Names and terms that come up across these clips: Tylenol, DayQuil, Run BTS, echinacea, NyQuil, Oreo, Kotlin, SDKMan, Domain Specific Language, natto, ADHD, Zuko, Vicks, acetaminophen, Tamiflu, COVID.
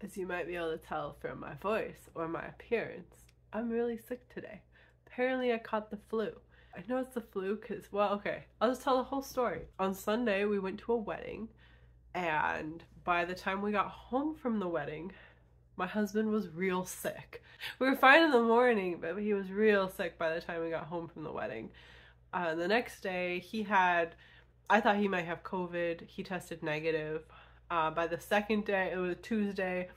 As you might be able to tell from my voice or my appearance, I'm really sick today. Apparently I caught the flu. I know it's the flu because, well, okay, I'll just tell the whole story. On Sunday we went to a wedding, and by the time we got home from the wedding, my husband was real sick. We were fine in the morning, but he was real sick by the time we got home from the wedding. The next day I thought he might have COVID. He tested negative. By the second day, it was Tuesday,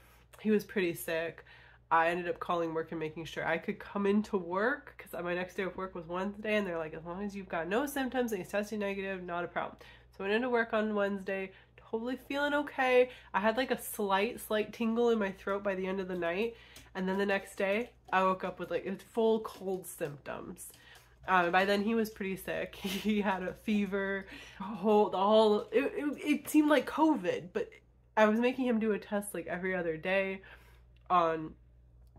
he was pretty sick. I ended up calling work and making sure I could come into work because my next day of work was Wednesday, and they're like, as long as you've got no symptoms and he's testing negative, not a problem. So I went into work on Wednesday, totally feeling okay. I had like a slight tingle in my throat by the end of the night, and then the next day I woke up with like full cold symptoms. By then he was pretty sick. He had a fever, it seemed like COVID, but I was making him do a test like every other day. On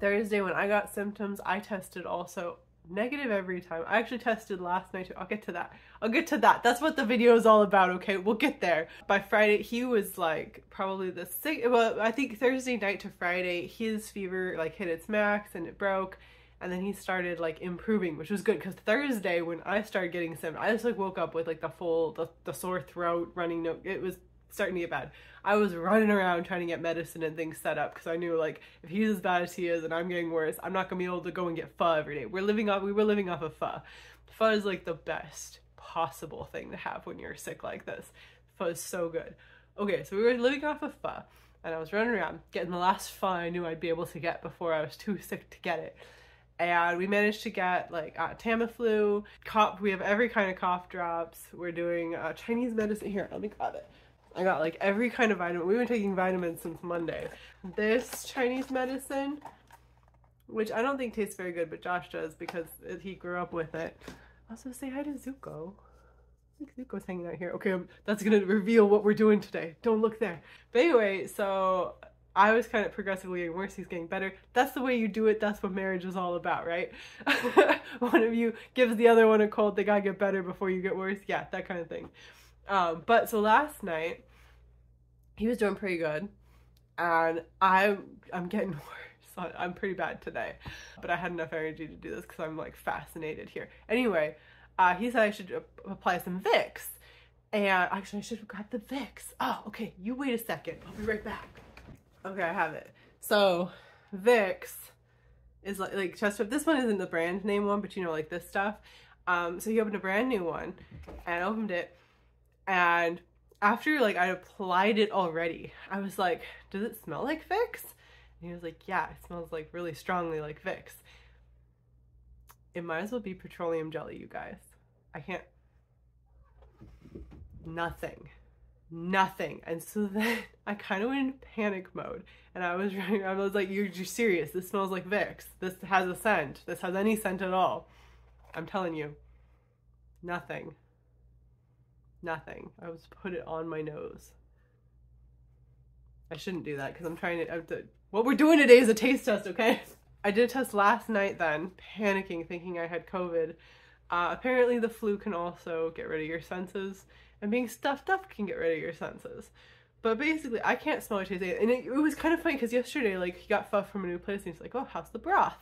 Thursday when I got symptoms, I tested also negative every time. I actually tested last night too. I'll get to that. That's what the video is all about, okay? We'll get there. By Friday, he was like probably the sick, well, I think Thursday night to Friday, his fever like hit its max and it broke. And then he started like improving, which was good because Thursday when I started getting symptoms, I just like woke up with like the sore throat, running nose. It was starting to get bad. I was running around trying to get medicine and things set up because I knew like if he's as bad as he is and I'm getting worse, I'm not gonna be able to go and get pho every day. We were living off of pho. Pho is like the best possible thing to have when you're sick like this. Pho is so good. Okay, so we were living off of pho, and I was running around getting the last pho I knew I'd be able to get before I was too sick to get it. And we managed to get like Tamiflu, cough, we have every kind of cough drops. We're doing Chinese medicine. Here, let me grab it. I got like every kind of vitamin. We've been taking vitamins since Monday. This Chinese medicine, which I don't think tastes very good, but Josh does because he grew up with it. Also say hi to Zuko. I think Zuko's hanging out here. Okay, that's gonna reveal what we're doing today. Don't look there. But anyway, so I was kind of progressively getting worse, he's getting better. That's the way you do it, that's what marriage is all about, right? One of you gives the other one a cold, they gotta get better before you get worse, yeah, that kind of thing. But so last night, he was doing pretty good, and I'm getting worse, I'm pretty bad today, but I had enough energy to do this because I'm like fascinated here. Anyway, he said I should apply some Vicks, and actually I should have grabbed the Vicks. Oh, okay, you wait a second, I'll be right back. Okay, I have it. So, Vicks is like chest stuff. This one isn't the brand name one, but you know, like this stuff. So he opened a brand new one, and I opened it, and after like I applied it already, I was like, does it smell like Vicks? And he was like, yeah, it smells like really strongly like Vicks. It might as well be petroleum jelly, you guys. I can't, nothing. And so then I kind of went into panic mode, and I was running around, I was like, you're serious, this smells like Vicks, this has a scent, this has any scent at all. I'm telling you, nothing. I was put it on my nose. I shouldn't do that because I'm trying to, what we're doing today is a taste test, okay? I did a test last night then, panicking, thinking I had COVID. Apparently the flu can also get rid of your senses, and being stuffed up can get rid of your senses. But basically, I can't smell or taste anything. And it was kind of funny because yesterday, like, he got pho from a new place, and he's like, oh, how's the broth?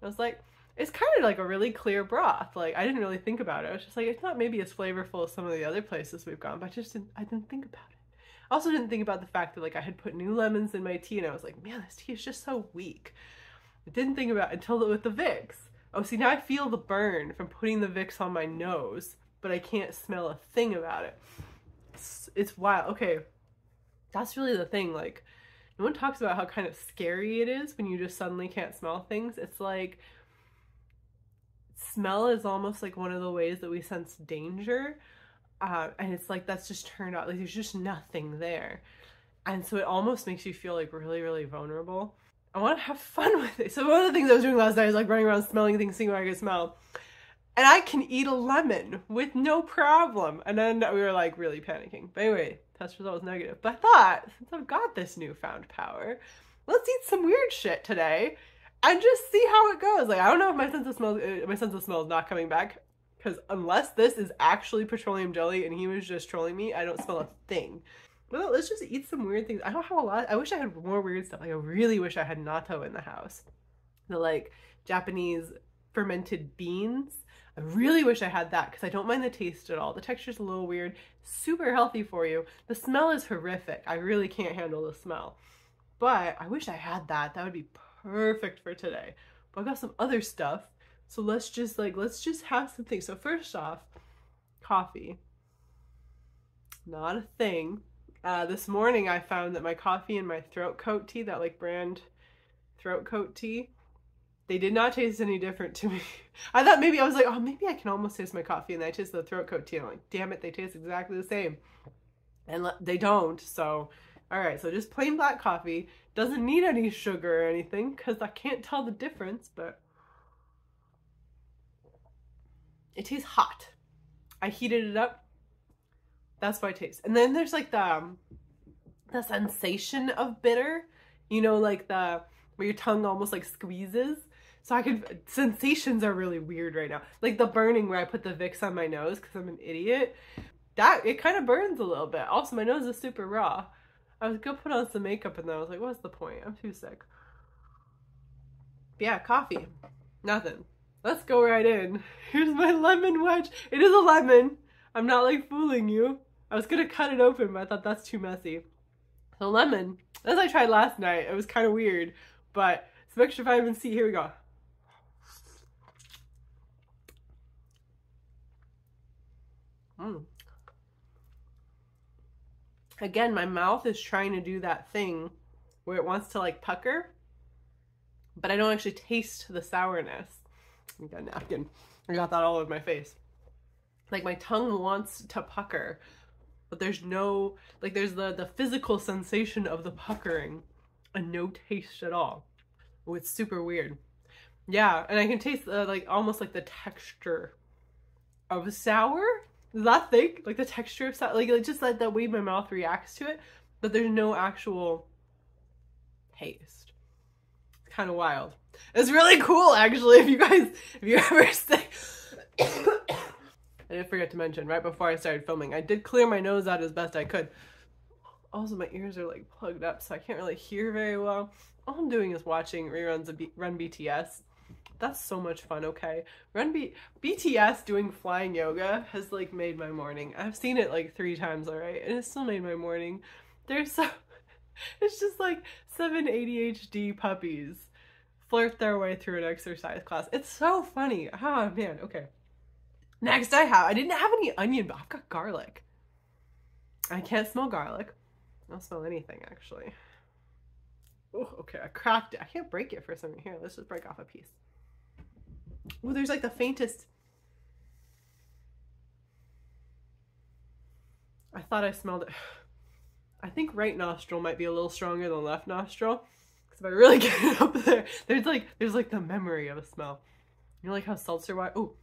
And I was like, it's kind of like a really clear broth. Like, I didn't really think about it. I was just like, it's not maybe as flavorful as some of the other places we've gone, but I didn't think about it. I also didn't think about the fact that, like, I had put new lemons in my tea, and I was like, man, this tea is just so weak. I didn't think about it until with the Vicks. Oh, see, now I feel the burn from putting the Vicks on my nose, but I can't smell a thing about it. It's wild. Okay, that's really the thing. Like, no one talks about how kind of scary it is when you just suddenly can't smell things. It's like, smell is almost like one of the ways that we sense danger. And it's like, that's just turned out. Like, there's just nothing there. And so it almost makes you feel like really, really vulnerable. I want to have fun with it. So one of the things I was doing last night is like running around smelling things, seeing what I could smell. And I can eat a lemon with no problem. And then we were like really panicking. But anyway, test result was negative. But I thought, since I've got this newfound power, let's eat some weird shit today and just see how it goes. Like, I don't know if my sense of smell is not coming back, because unless this is actually petroleum jelly and he was just trolling me, I don't smell a thing. Well, let's just eat some weird things. I don't have a lot. I wish I had more weird stuff. Like, I really wish I had natto in the house. The, like, Japanese fermented beans. I really wish I had that because I don't mind the taste at all. The texture's a little weird. Super healthy for you. The smell is horrific. I really can't handle the smell. But I wish I had that. That would be perfect for today. But I got some other stuff. So let's just, like, let's just have some things. So first off, coffee. Not a thing. This morning I found that my coffee and my throat coat tea, that like brand throat coat tea, they did not taste any different to me. I thought maybe, I was like, oh, maybe I can almost taste my coffee, and then I taste the throat coat tea and I'm like, damn it, they taste exactly the same. And they don't, so all right, so just plain black coffee, doesn't need any sugar or anything because I can't tell the difference, but it tastes hot. I heated it up. That's what I taste. And then there's like the sensation of bitter, you know, like the, where your tongue almost like squeezes. So I could, sensations are really weird right now. Like the burning where I put the Vicks on my nose because I'm an idiot. That, it kind of burns a little bit. Also, my nose is super raw. I was gonna put on some makeup and then I was like, what's the point? I'm too sick. But yeah, coffee, nothing. Let's go right in. Here's my lemon wedge. It is a lemon. I'm not like fooling you. I was gonna cut it open, but I thought that's too messy. So lemon, as I tried last night, it was kind of weird, but some extra vitamin C, here we go. Again, my mouth is trying to do that thing where it wants to like pucker, but I don't actually taste the sourness. I got a napkin. I got that all over my face. Like my tongue wants to pucker, but there's no, like there's the physical sensation of the puckering and no taste at all. Oh, it's super weird. Yeah, and I can taste the, like almost like the texture of sour. Is that thick? Like the texture of sour, like just like the way my mouth reacts to it, but there's no actual taste. It's kind of wild. It's really cool actually, if you guys, if you ever say, I did forget to mention, right before I started filming, I did clear my nose out as best I could. Also, my ears are like plugged up, so I can't really hear very well. All I'm doing is watching reruns of Run BTS. That's so much fun, okay? BTS doing flying yoga has like made my morning. I've seen it like 3 times already, and it still made my morning. There's so, it's just like 7 ADHD puppies flirt their way through an exercise class. It's so funny. Oh man, okay. Next I didn't have any onion, but I've got garlic. I can't smell garlic. I don't smell anything, actually. Oh, okay, I cracked it. I can't break it for some reason. Here, let's just break off a piece. Oh, there's like the faintest. I thought I smelled it. I think right nostril might be a little stronger than left nostril. Because if I really get it up there, there's like the memory of a smell. You know, like how seltzer water, oh.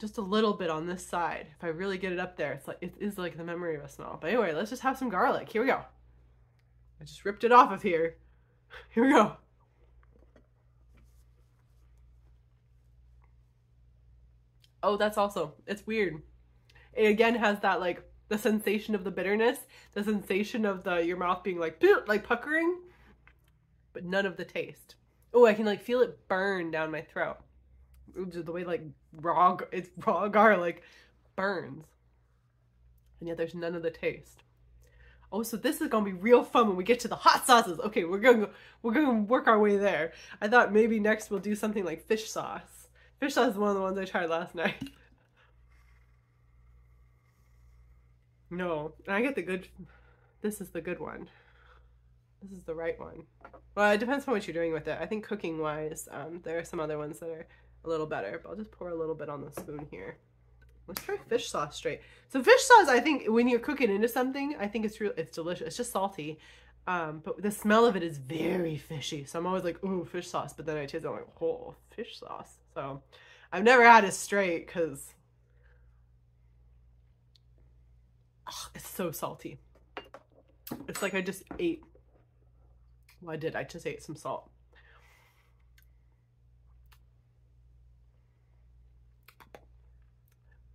Just a little bit on this side. If I really get it up there, it's like, it is like the memory of a smell. But anyway, let's just have some garlic. Here we go. I just ripped it off of here. Here we go. Oh, that's also, it's weird. It again has that like, the sensation of the bitterness, the sensation of the, your mouth being like puckering, but none of the taste. Oh, I can like feel it burn down my throat. The way like raw garlic burns, and yet there's none of the taste. Oh, so this is gonna be real fun when we get to the hot sauces. Okay, we're gonna work our way there. I thought maybe next we'll do something like fish sauce. Fish sauce is one of the ones I tried last night. No, and I get the good. This is the good one. This is the right one. Well, it depends on what you're doing with it. I think cooking wise, there are some other ones that are a little better, but I'll just pour a little bit on the spoon here. Let's try fish sauce straight. So fish sauce, I think when you're cooking into something, I think it's real, it's delicious. It's just salty, but the smell of it is very fishy. So I'm always like, ooh, fish sauce, but then I taste it, I'm like, oh, fish sauce. So I've never had it straight because it's so salty. It's like I just ate. Well, I did. I just ate some salt.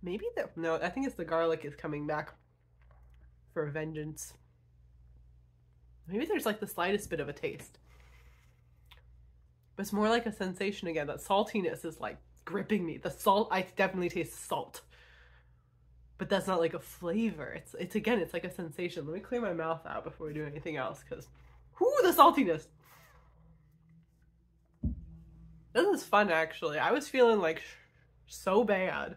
Maybe the, no, I think it's the garlic is coming back. for a vengeance. Maybe there's like the slightest bit of a taste. But it's more like a sensation again. That saltiness is like gripping me. The salt, I definitely taste salt. But that's not like a flavor. It's again, it's like a sensation. Let me clear my mouth out before we do anything else, because whoo, the saltiness. This is fun, actually. I was feeling like so bad.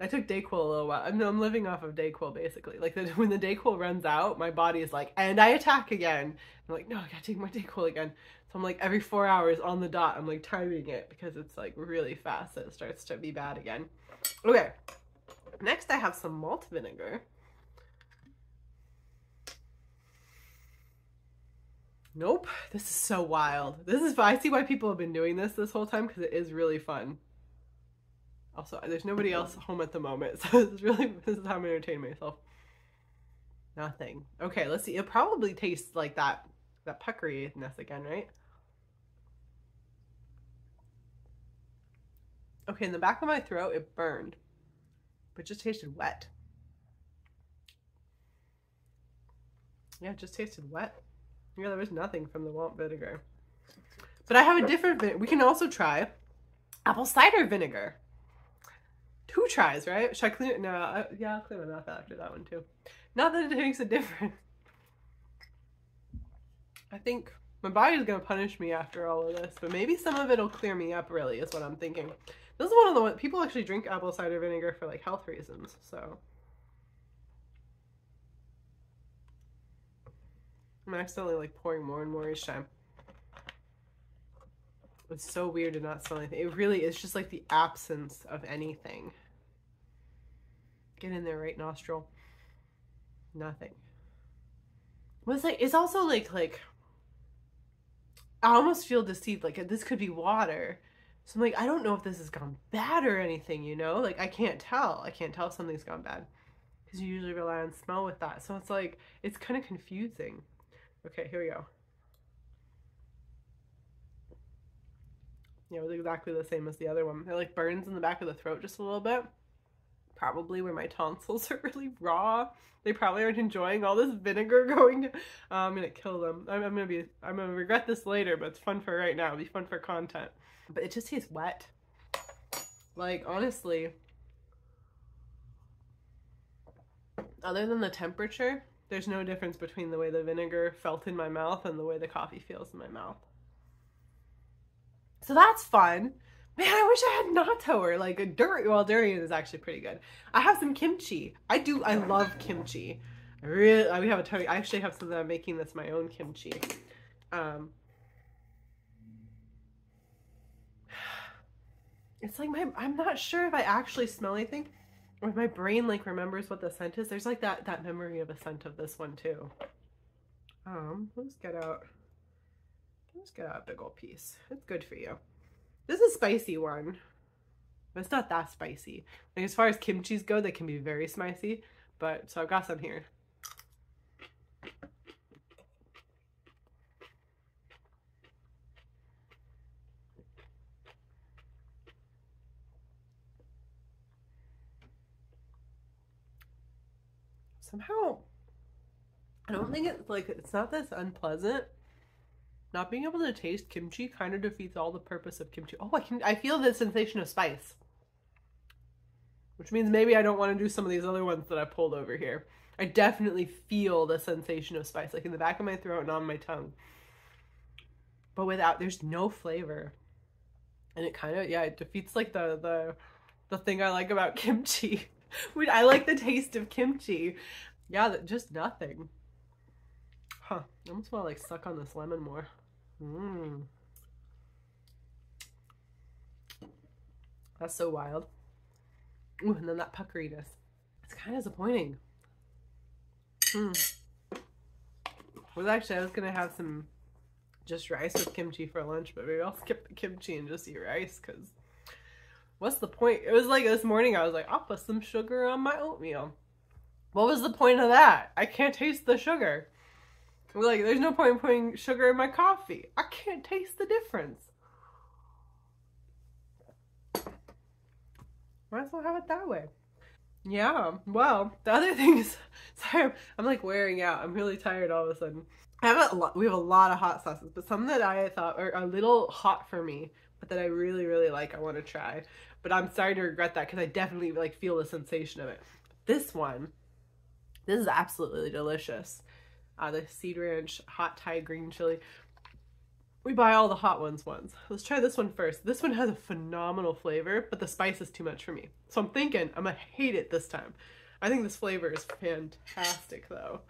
I took DayQuil a little while. I'm living off of DayQuil, basically. Like, when the DayQuil runs out, my body is like, and I attack again. I'm like, no, I gotta take my DayQuil again. So I'm like, every 4 hours on the dot, I'm like timing it, because it's like really fast that it starts to be bad again. Okay. Next, I have some malt vinegar. Nope, this is so wild. I see why people have been doing this whole time, because it is really fun. Also, there's nobody else home at the moment, so this is how I'm entertaining myself. Nothing. Okay, let's see. It probably tastes like that puckeryness again, right? Okay, in the back of my throat, it burned, but it just tasted wet. Yeah, it just tasted wet. Yeah, there was nothing from the malt vinegar. But I have a different, we can also try apple cider vinegar. 2 tries, right? Should I clean it? No, yeah, I'll clean my mouth after that one too. Not that it makes a difference. I think my body's gonna punish me after all of this, but maybe some of it'll clear me up, really, is what I'm thinking. This is one of the ones, people actually drink apple cider vinegar for like health reasons, so. I'm accidentally like pouring more and more each time. It's so weird to not smell anything. It really is just like the absence of anything. Get in there, right nostril. Nothing. Well, it's like, it's also like I almost feel deceived. Like, this could be water. So I'm like, I don't know if this has gone bad or anything, you know? Like, I can't tell. I can't tell if something's gone bad, because you usually rely on smell with that. So it's like, it's kind of confusing. Okay, here we go. Yeah, it was exactly the same as the other one. It like burns in the back of the throat just a little bit. Probably where my tonsils are really raw. They probably aren't enjoying all this vinegar going. I'm gonna kill them. I'm gonna regret this later, but it's fun for right now. It'll be fun for content. But it just tastes wet. Like, honestly, other than the temperature, there's no difference between the way the vinegar felt in my mouth and the way the coffee feels in my mouth. So that's fun. Man, I wish I had natto or like a durian. Well, durian is actually pretty good. I have some kimchi. I love kimchi. We have a ton. I actually have some that I'm making that's my own kimchi. It's like I'm not sure if I actually smell anything, or if my brain like remembers what the scent is. There's like that memory of a scent of this one too. Let's get out a big old piece. It's good for you. This is a spicy one, but it's not that spicy. Like, as far as kimchis go, they can be very spicy, but so I've got some here. Somehow, I don't think it's like, it's not this unpleasant. Not being able to taste kimchi kind of defeats all the purpose of kimchi. Oh, I feel the sensation of spice. Which means maybe I don't want to do some of these other ones that I pulled over here. I definitely feel the sensation of spice, like in the back of my throat and on my tongue. But there's no flavor. And it kind of, yeah, it defeats like the thing I like about kimchi. I like the taste of kimchi. Yeah, just nothing. Huh, I almost want to like suck on this lemon more. That's so wild. Ooh, and then that puckeriness. It's kind of disappointing. Well, actually, I was going to have some just rice with kimchi for lunch, but maybe I'll skip the kimchi and just eat rice, because what's the point? It was like this morning, I was like, I'll put some sugar on my oatmeal. What was the point of that? I can't taste the sugar. Like, there's no point in putting sugar in my coffee. I can't taste the difference. Might as well have it that way. Yeah, wow. The other thing is, sorry, I'm like wearing out. I'm really tired all of a sudden. We have a lot of hot sauces, but some that I thought are a little hot for me, but that I really, really like, I want to try. But I'm starting to regret that because I definitely like feel the sensation of it. This one, this is absolutely delicious. The Seed Ranch Hot Thai Green Chili. We buy all the hot ones once. Let's try this one first. This one has a phenomenal flavor, but the spice is too much for me. So I'm thinking I'm gonna hate it this time. I think this flavor is fantastic though.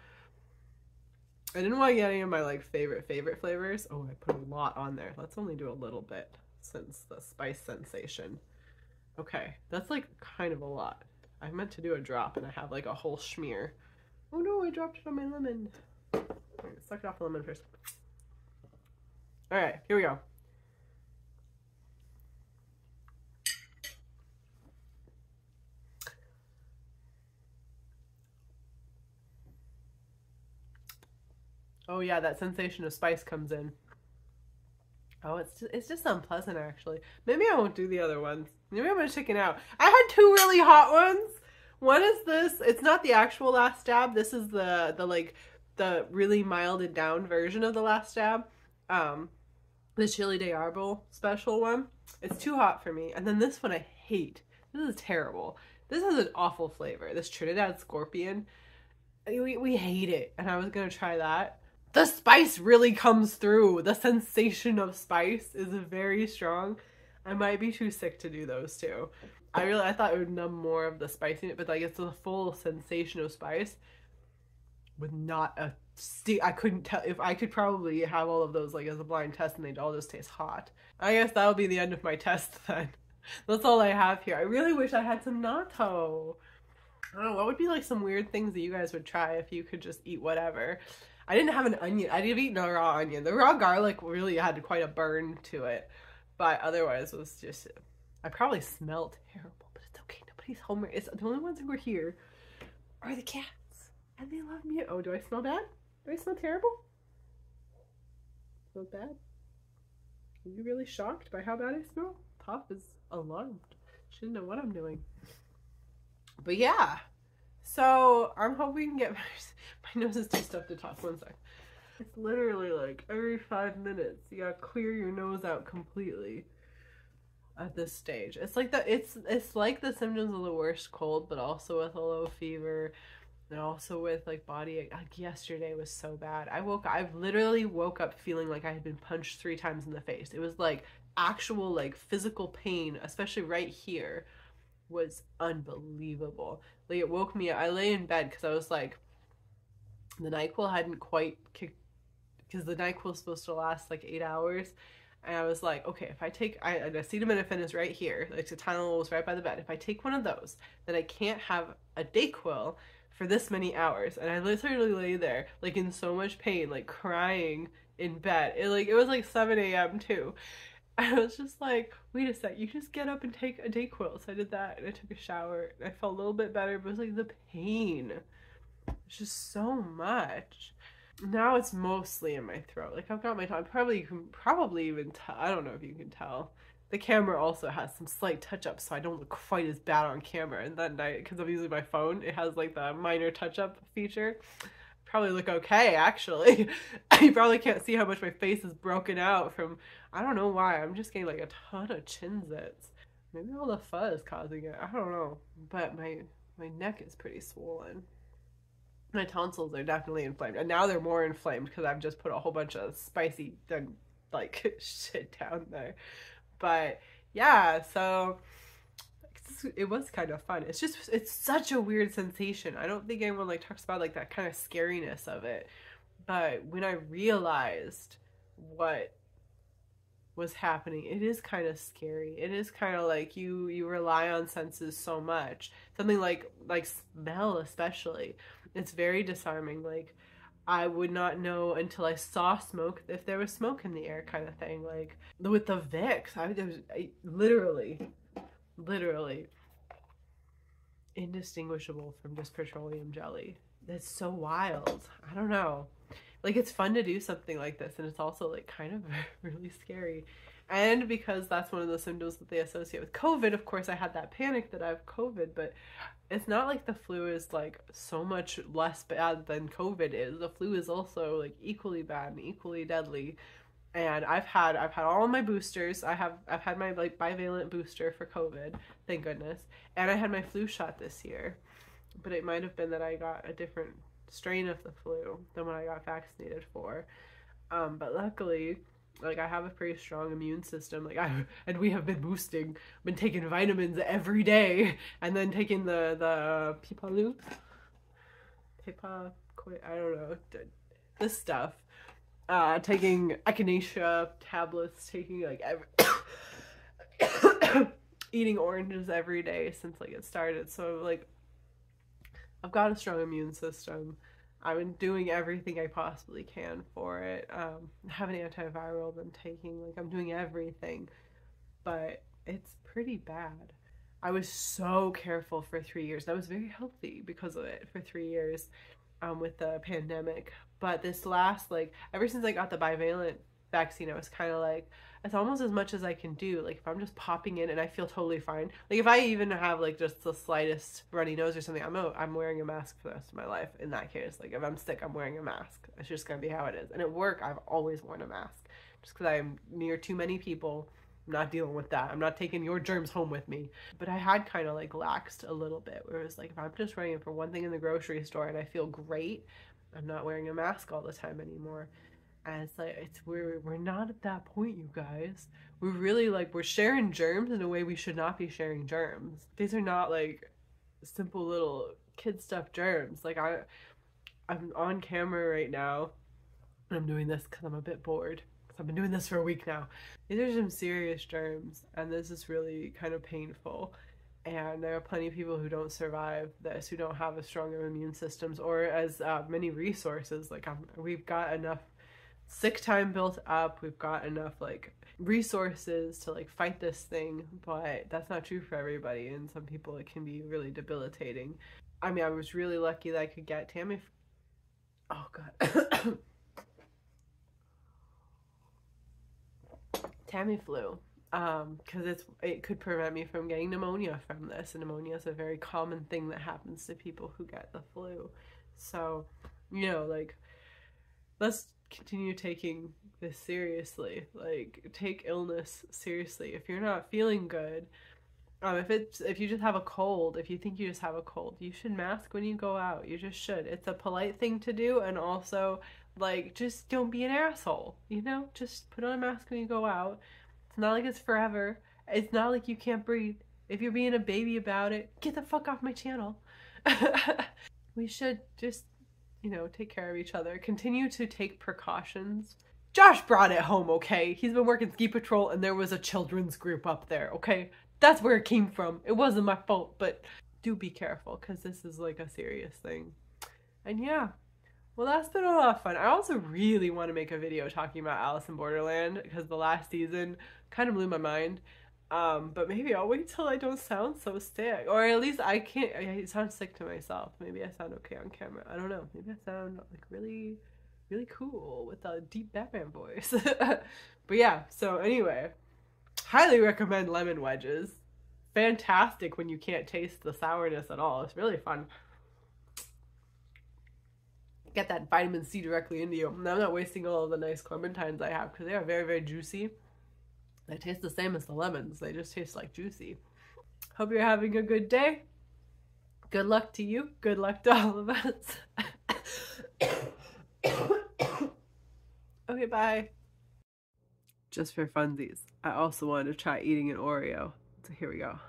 I didn't want to get any of my like favorite flavors. Oh, I put a lot on there. Let's only do a little bit since the spice sensation. Okay, that's like kind of a lot. I meant to do a drop and I have like a whole schmear. Oh no, I dropped it on my lemon. Right, suck it off the lemon first. All right, here we go. Oh yeah, that sensation of spice comes in. Oh, it's just unpleasant actually. Maybe I won't do the other ones. Maybe I'm gonna chicken out. I had two really hot ones. One is this. It's not the actual last stab. This is the really milded down version of the last stab. The Chili de Arbol special one. It's too hot for me. And then this one I hate. This is terrible. This is an awful flavor. This Trinidad Scorpion. We hate it. And I was gonna try that. The spice really comes through. The sensation of spice is very strong. I might be too sick to do those two. I thought it would numb more of the spice in it, but like it's the full sensation of spice with not a I couldn't tell if I could probably have all of those like as a blind test and they'd all just taste hot. I guess that'll be the end of my test then. That's all I have here. I really wish I had some natto. I don't know, what would be like some weird things that you guys would try if you could just eat whatever? I didn't have an onion. I didn't eat a raw onion. The raw garlic really had quite a burn to it, but otherwise it was just, I probably smelled terrible, but it's okay. Nobody's home. It's the only ones who are here are the cats and they love me. Oh, do I smell bad? Do I smell terrible? Smells bad? Are you really shocked by how bad I smell? Pop is alarmed. She doesn't know what I'm doing. But yeah. So I'm hoping to get my nose is too stuffed to talk. One sec. It's literally like every 5 minutes you gotta clear your nose out completely at this stage. It's like the it's like the symptoms of the worst cold, but also with a low fever. And also with like body, like yesterday was so bad. I've literally woke up feeling like I had been punched 3 times in the face. It was like actual like physical pain, especially right here, was unbelievable. Like it woke me up. I lay in bed because I was like, the NyQuil hadn't quite kicked, because the NyQuil is supposed to last like 8 hours. And I was like, okay, if I take, an acetaminophen is right here, like the Tylenol was right by the bed. If I take one of those, then I can't have a DayQuil for this many hours. And I literally lay there like in so much pain, like crying in bed. It was like 7 AM too. I was just like, wait a sec, you just get up and take a DayQuil. So I did that and I took a shower and I felt a little bit better, but it was like the pain. It's just so much. Now it's mostly in my throat. Like I've got my tongue, probably even tell, I don't know if you can tell. The camera also has some slight touch-ups, so I don't look quite as bad on camera. And that night, because I'm using my phone, it has like the minor touch-up feature. Probably look okay, actually. You probably can't see how much my face is broken out from, I don't know why, I'm just getting like a ton of chin zits. Maybe all the fuzz causing it, I don't know. But my neck is pretty swollen. My tonsils are definitely inflamed, and now they're more inflamed because I've just put a whole bunch of spicy like shit down there. But yeah, so it was kind of fun. It's just, it's such a weird sensation. I don't think anyone like talks about like that kind of scariness of it. But when I realized what was happening, it is kind of scary. It is kind of like you rely on senses so much. Something like smell especially. It's very disarming. Like I would not know until I saw smoke if there was smoke in the air, kind of thing. Like with the Vicks, I literally indistinguishable from just petroleum jelly. That's so wild. I don't know. Like it's fun to do something like this, and it's also like kind of really scary. And because that's one of the symptoms that they associate with COVID, of course I had that panic that I have COVID, but it's not like the flu is like so much less bad than COVID is. The flu is also like equally bad and equally deadly. And I've had all my boosters. I've had my like bivalent booster for COVID, thank goodness. And I had my flu shot this year. But it might have been that I got a different strain of the flu than what I got vaccinated for. But luckily, like, I have a pretty strong immune system. Like, we have been boosting, been taking vitamins every day, and then taking the Pipalu, I don't know, this stuff. Taking echinacea tablets, taking like every eating oranges every day since like it started. So like, I've got a strong immune system. I've been doing everything I possibly can for it. I have an antiviral I'm taking, like I'm doing everything, but it's pretty bad. I was so careful for 3 years, and I was very healthy because of it for 3 years with the pandemic. But this last, like, ever since I got the bivalent vaccine, I was kind of like, it's almost as much as I can do. Like, if I'm just popping in and I feel totally fine, like if I even have like just the slightest runny nose or something, I'm wearing a mask for the rest of my life. In that case, like if I'm sick, I'm wearing a mask. It's just gonna be how it is. And at work, I've always worn a mask just because I'm near too many people. I'm not dealing with that. I'm not taking your germs home with me. But I had kind of like laxed a little bit, where it was like, if I'm just running in for one thing in the grocery store and I feel great, I'm not wearing a mask all the time anymore. And it's like, we're not at that point, you guys. We're really like, we're sharing germs in a way we should not be sharing germs. These are not like simple little kid stuff germs. Like I'm on camera right now, and I'm doing this because I'm a bit bored. I've been doing this for a week now. These are some serious germs, and this is really kind of painful. And there are plenty of people who don't survive this, who don't have as strong immune systems or as many resources. Like we've got enough sick time built up, we've got enough like resources to like fight this thing, but that's not true for everybody, and some people it can be really debilitating. I mean, I was really lucky that I could get Tamiflu. Oh god. Tamiflu, because it could prevent me from getting pneumonia from this, and pneumonia is a very common thing that happens to people who get the flu. So, you know, like, let's continue taking this seriously. Like, take illness seriously. If you're not feeling good, if you just have a cold, if you think you just have a cold, you should mask when you go out. You just should. It's a polite thing to do, and also, like, just don't be an asshole, you know? Just put on a mask when you go out. It's not like it's forever. It's not like you can't breathe. If you're being a baby about it, get the fuck off my channel. We should just, you know, take care of each other. Continue to take precautions. Josh brought it home, okay? He's been working ski patrol, and there was a children's group up there, okay? That's where it came from. It wasn't my fault, but do be careful, because this is like a serious thing. And yeah. Well, that's been a lot of fun. I also really want to make a video talking about Alice in Borderland, because the last season kind of blew my mind. But maybe I'll wait till I don't sound so sick. Or at least I can't, I sound sick to myself. Maybe I sound okay on camera. I don't know. Maybe I sound like really, really cool with a deep Batman voice. But yeah, so anyway, highly recommend lemon wedges. Fantastic when you can't taste the sourness at all. It's really fun. Get that vitamin C directly into you. And I'm not wasting all of the nice clementines I have, because they are very, very juicy. They taste the same as the lemons. They just taste like juicy. Hope you're having a good day. Good luck to you. Good luck to all of us. Okay, bye. Just for funsies, I also wanted to try eating an Oreo. So here we go.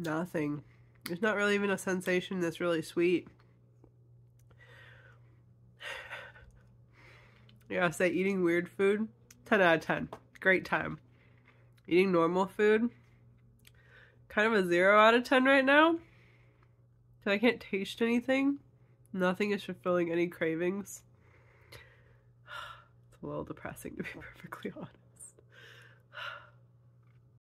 Nothing. There's not really even a sensation that's really sweet. Yeah, I say eating weird food, 10 out of 10. Great time. Eating normal food, kind of a 0 out of 10 right now, because I can't taste anything. Nothing is fulfilling any cravings. It's a little depressing, to be perfectly honest.